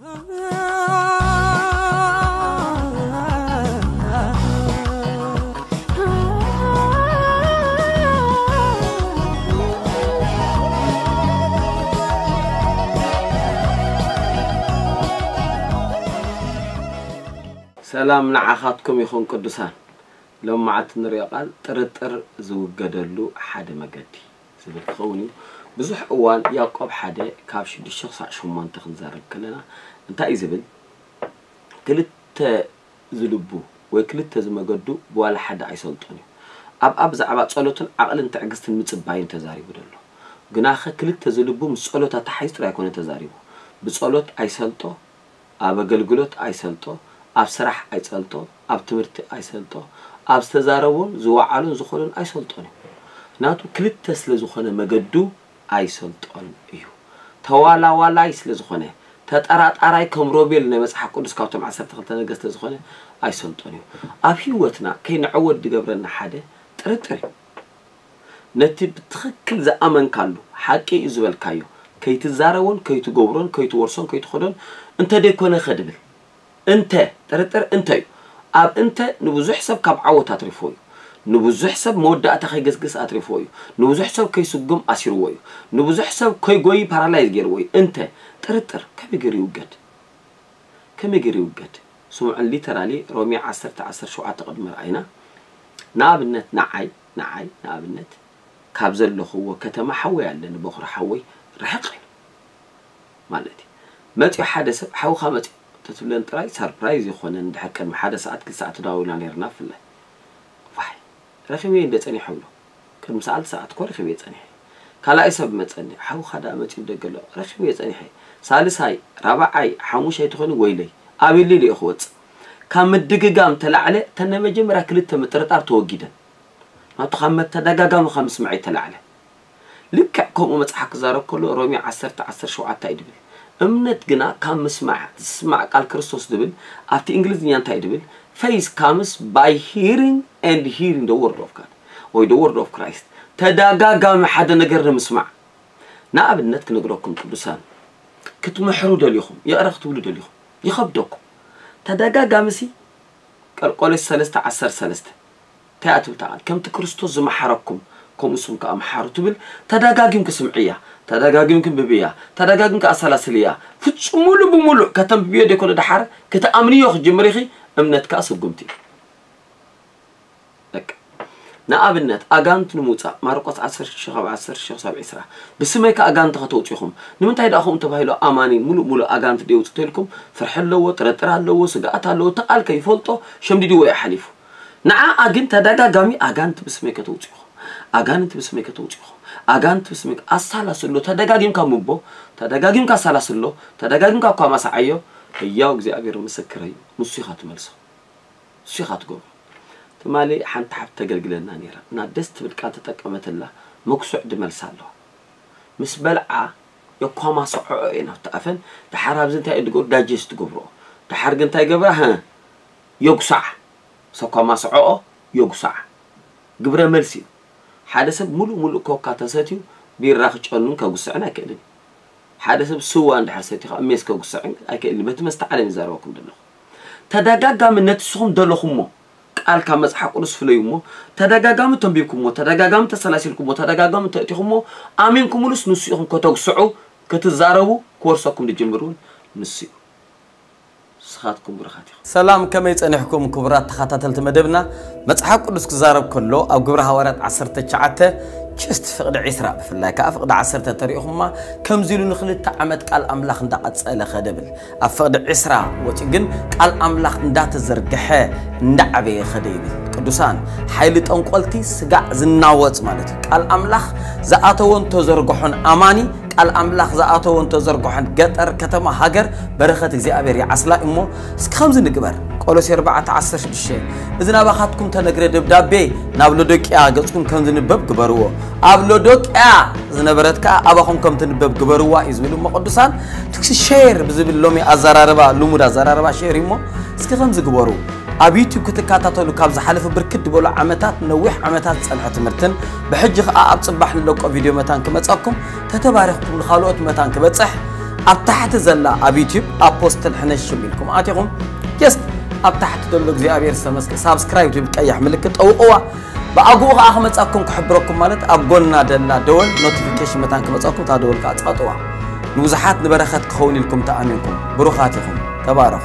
سلام نعخاتكم يخون قدسان لو معت نريا قال طرطر زوجدلو حد مجدي زبل خوني بزح اوان يعقوب حدا كاب شدش صع شمون تخنزرب كلنا انت اي زبل كلت زلبو وكلت زمجدو بولا حدا ايسلطني اب زعبا صلوتن عقل انت عجزت مصباين تزاري بدلو غناخ كلت زلبو مصلوت تحيستر يكون تزاريو بصلوت ايسلطو ابغلغلوت ايسلطو اب سرح ايسلطو اب تمرت ايسلطو اب استزارون زوعالون زخولن ايسلطون ناتو كلت سل زخونه مجدو ايسلطون ايو توالا والا يسل زخونه تطراطراي كمروبيل نمصح قدس كاوتم 12 نغست زخونه ايسلطون ايو اب هيوتنا كينعود دغبرنا حدا طرطر نتي بتخكل زامن كالو حقي يزبل كايو كيتزارون كيتغبرون كيتورسون كيتخدون انت ديكونه خدبل انت طرطر انت اب انت نبوزو حساب كاب عوت اترفوي نبوزو حساب مودع تخيغسغس اترفوي نبوزو حساب كيسغم اسيروي نبوزو حساب كيغوي بارالايز غيروي انت طرطر كبيغريو قد سمع لي ترالي رومي 10 10 7 تقدم راينا نابنت نعاي نابنت كاب زلو هو كتما حوي عندنا بخر حوي رحقي مالتي متي حدث حو خمت تتبلن تراي سربرايز يخون ندحكر مع حدا ساعات كل ساعه تداولنا نيرنا فله واحد رخمي اند صني حولو كم ساعه ساعات كو رخمي صني كلا ايسب مصني حو خدا مت يدغلو رخمي صني سالساي ربعاي حموشاي تخون ويلي ابيلي لي اخوت كم دغغام تلعله تن مجمرا كل تمطرطار توغيدن ما تخمت تدغغام خمس معي تلعله لك كوم مصحك زارب كله رومي 10 10 7 يدبل امنت جنا كم سمع قال كريستوس دبل افتي انجليزيا انت دبل فيس كامس باي هيرينج اند هيرينج ذا وورد اوف جاد وي ذا وورد اوف كرايست تداغاغا حدا نغير نسمع نابنت كنغروكم قدسان كتمحرو دليكم يا ارخ تولد دليكم يخبدكم تداغاغا مسي قرقولس 3 10 3 تاتو تعال كم كريستوس زمحركم كم اسم كام حارتبل تداغاغيم كسمعيا تداغاغيم كببيا تداغاغيم كاسلاسليا فتصمولو بمولو كتم بيو ديكون دحر كتامنيو خجمريخي امنت كاسغمتي لك نابنت اغانت نموصا مارقوس 10 10 7 بسميك اغانت خطوتيهم نمنتاي داخوم تبايلو اماني مولو مولو اغانت ديوت تلكم فرحلو ترترالو سغاتالو تقال كيفولطو شمديدي ويا حليفو نعا اغن تداغاغامي اغانت بسميك توتيهم أغانت بسمك توجيهم أغانت بسمك أسالسلو تداغاغيم كامبو تداغاغيم كاسالسلو تداغاغيم كاكواماس عيو ياو اغزيابير مسكري مسيحات ملسو سيحات غو تمالي حنت حب تغلغلنا نيرا نا دست بلقا تتقمتلا مكسوع دملسالو مس بلعا يكواماس عينا تافن تحراب زنتا ادغو داجست غبرو تحرغنتا يغبرا ها يغسع سكواماس عو يغسع غبرا ملسي حدا سب ملو كوكا تساتيو بيراخ جنن كغسعنا كدن حدا سب سوا عند حساتي اميس كغسعن اكل متمست على نزاركم دلو تداغاغام نتسوم دلوخمو قال كمصح قرص فليمو تداغاغام تنبيكمو تداغاغام تسلاسلكمو تداغاغام تاتيخمو امينكم لس نسيهم كتغسعو كتزارو كورسكم دجمرون نسي سخاتكم برخاتكم سلام كما يصنحكم كبرات تخاتاتل تمدبنا مصحاق قدس كزارب كله او غبر حوارات 19 كست فقد عسرا بفلاك فقد 10 تريخما كم زيلو نخلت عمد قال املاح اندا قصله خدبل فقد عسرا وتي كن قال املاح اندا تزرغحه اندا ابي خديبل قدسان حيل طنقلتي سغا زناوص معناتك قال املاح زاتون تزرغحون اماني قال املاح زاتون تزرغحن غطر كتما هاجر برخت اغزيابير يعسلا امو سكمز نكبر قولوس 4:16 اذنا باخاتكم تنغري دبدابي نابلودقيا غصكم كنزنبب كبروا ابلودقيا زنبرتكا اباكم كم تنبب كبروا يزبلو مقدسان تكس شير بزبل لومي ازراربا لومود ازراربا شير امو سكمز كبروا ابيتو كتكاتاتلو كابز حلف بركد بولو عمتات نوح عمتات صلحت مرتن بحجخ اب صباح للقو فيديو متان كمصاكم تتبارخكم لخالوت متان كبصح أبتحت زلا أبيتيب أبوستن حنشوف منكم أتيكم يس أبتحت دلوك زي أبير سمسك سبسكرايب تبي كأي حملك أو بأقوى أحمد أكون كحبركم مالت أبقولنا دلنا دول نوتيفيكيشن متانكم أكون تادول كاتقطوا نوزحات نبرخت خوني لكم تأمينكم بروخاتكم تبارك.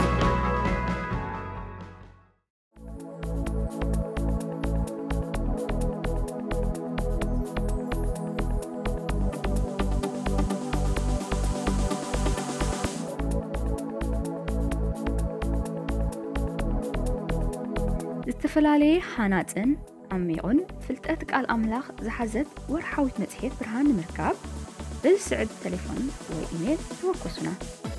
استفلالي حاناتن عميقن فلتأتك على الأملاخ زحزت ورحاوت متحيط برهان مركب بالسعد تليفون وإيميل توقسنا.